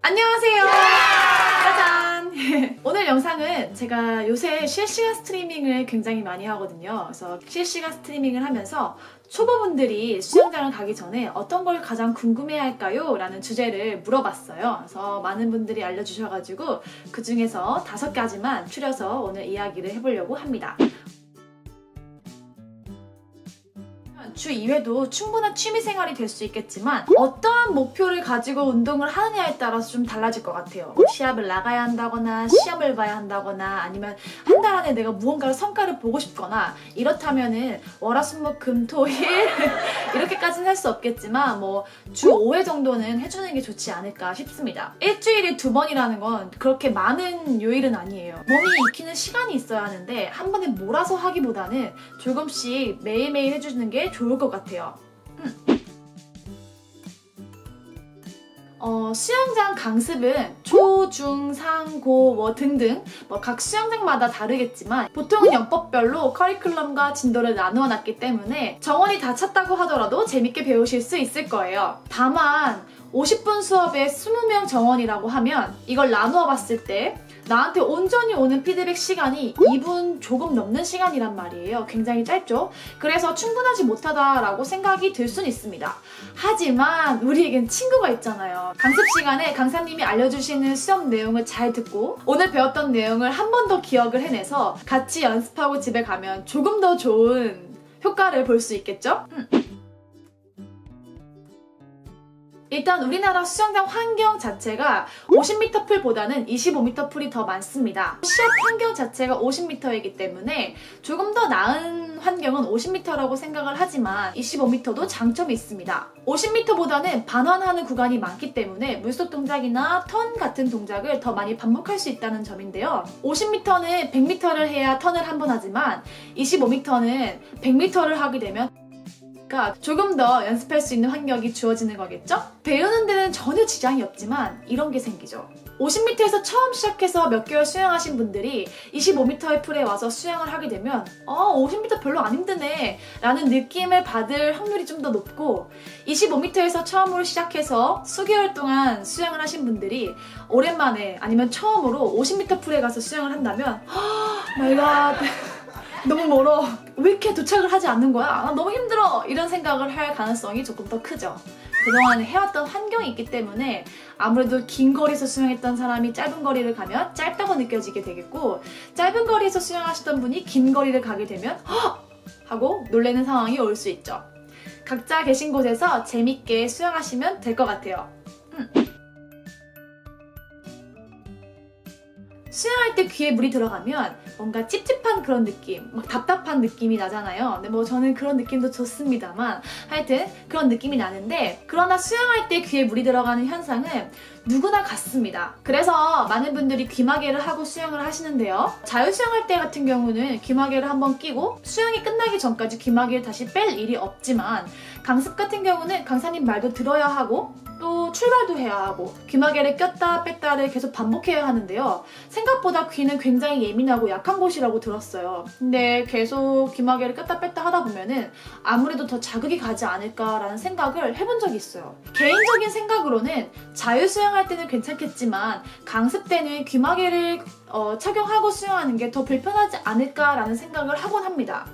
안녕하세요. 짜잔. 오늘 영상은 제가 요새 실시간 스트리밍을 굉장히 많이 하거든요. 그래서 실시간 스트리밍을 하면서 초보분들이 수영장을 가기 전에 어떤 걸 가장 궁금해할까요? 라는 주제를 물어봤어요. 그래서 많은 분들이 알려주셔가지고 그 중에서 5가지만 추려서 오늘 이야기를 해보려고 합니다. 주 2회도 충분한 취미생활이 될 수 있겠지만 어떠한 목표를 가지고 운동을 하느냐에 따라서 좀 달라질 것 같아요. 시합을 나가야 한다거나 시험을 봐야 한다거나 아니면 한 달 안에 내가 무언가를 성과를 보고 싶거나 이렇다면은 월화수목금토일 이렇게까지는 할 수 없겠지만 뭐 주 5회 정도는 해주는 게 좋지 않을까 싶습니다. 일주일에 2번이라는 건 그렇게 많은 요일은 아니에요. 몸이 익히는 시간이 있어야 하는데 한 번에 몰아서 하기보다는 조금씩 매일매일 해주는 게 좋을 것 같아요. 수영장 강습은 초, 중, 상, 고, 뭐 등등 뭐 각 수영장마다 다르겠지만 보통은 연법별로 커리큘럼과 진도를 나누어 놨기 때문에 정원이 다 찼다고 하더라도 재밌게 배우실 수 있을 거예요. 다만 50분 수업에 20명 정원이라고 하면 이걸 나누어 봤을 때 나한테 온전히 오는 피드백 시간이 2분 조금 넘는 시간이란 말이에요. 굉장히 짧죠? 그래서 충분하지 못하다라고 생각이 들 순 있습니다. 하지만 우리에겐 친구가 있잖아요. 강습 시간에 강사님이 알려주시는 수업 내용을 잘 듣고 오늘 배웠던 내용을 한 번 더 기억을 해내서 같이 연습하고 집에 가면 조금 더 좋은 효과를 볼 수 있겠죠? 일단 우리나라 수영장 환경 자체가 50m 풀보다는 25m 풀이 더 많습니다. 시합 환경 자체가 50m이기 때문에 조금 더 나은 환경은 50m라고 생각을 하지만 25m도 장점이 있습니다. 50m보다는 반환하는 구간이 많기 때문에 물속 동작이나 턴 같은 동작을 더 많이 반복할 수 있다는 점인데요. 50m는 100m를 해야 턴을 한 번 하지만 25m는 100m를 하게 되면 조금 더 연습할 수 있는 환경이 주어지는 거겠죠? 배우는 데는 전혀 지장이 없지만 이런 게 생기죠. 50m에서 처음 시작해서 몇 개월 수영하신 분들이 25m의 풀에 와서 수영을 하게 되면 50m 별로 안 힘드네 라는 느낌을 받을 확률이 좀 더 높고 25m에서 처음으로 시작해서 수개월 동안 수영을 하신 분들이 오랜만에 아니면 처음으로 50m 풀에 가서 수영을 한다면 마이 갓 너무 멀어. 왜 이렇게 도착을 하지 않는 거야? 나 너무 힘들어. 이런 생각을 할 가능성이 조금 더 크죠. 그동안 해왔던 환경이 있기 때문에 아무래도 긴 거리에서 수영했던 사람이 짧은 거리를 가면 짧다고 느껴지게 되겠고 짧은 거리에서 수영하시던 분이 긴 거리를 가게 되면 허! 하고 놀라는 상황이 올 수 있죠. 각자 계신 곳에서 재밌게 수영하시면 될 것 같아요. 수영할 때 귀에 물이 들어가면 뭔가 찝찝한 그런 느낌, 막 답답한 느낌이 나잖아요. 근데 뭐 저는 그런 느낌도 좋습니다만 하여튼 그런 느낌이 나는데 그러나 수영할 때 귀에 물이 들어가는 현상은 누구나 같습니다. 그래서 많은 분들이 귀마개를 하고 수영을 하시는데요. 자유수영할 때 같은 경우는 귀마개를 한번 끼고 수영이 끝나기 전까지 귀마개를 다시 뺄 일이 없지만 강습 같은 경우는 강사님 말도 들어야 하고 또 출발도 해야 하고 귀마개를 꼈다 뺐다를 계속 반복해야 하는데요. 생각보다 귀는 굉장히 예민하고 약한 곳이라고 들었어요. 근데 계속 귀마개를 꼈다 뺐다 하다 보면은 아무래도 더 자극이 가지 않을까라는 생각을 해본 적이 있어요. 개인적인 생각으로는 자유수영할 때는 괜찮겠지만 강습 때는 귀마개를 착용하고 수영하는 게 더 불편하지 않을까라는 생각을 하곤 합니다.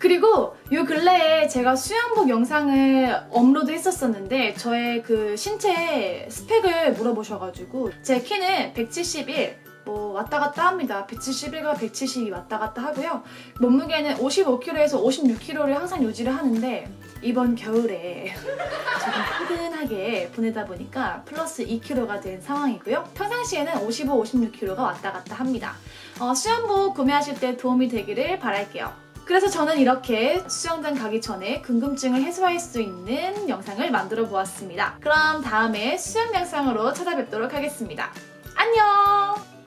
그리고 요 근래에 제가 수영복 영상을 업로드 했었었는데 저의 그 신체 스펙을 물어보셔가지고 제 키는 171 뭐 왔다갔다 합니다. 171과 172 왔다갔다 하고요. 몸무게는 55kg에서 56kg를 항상 유지를 하는데 이번 겨울에 조금 포근하게 보내다 보니까 플러스 2kg가 된 상황이고요. 평상시에는 55, 56kg가 왔다갔다 합니다. 수영복 구매하실 때 도움이 되기를 바랄게요. 그래서 저는 이렇게 수영장 가기 전에 궁금증을 해소할 수 있는 영상을 만들어 보았습니다. 그럼 다음에 수영 영상으로 찾아뵙도록 하겠습니다. 안녕!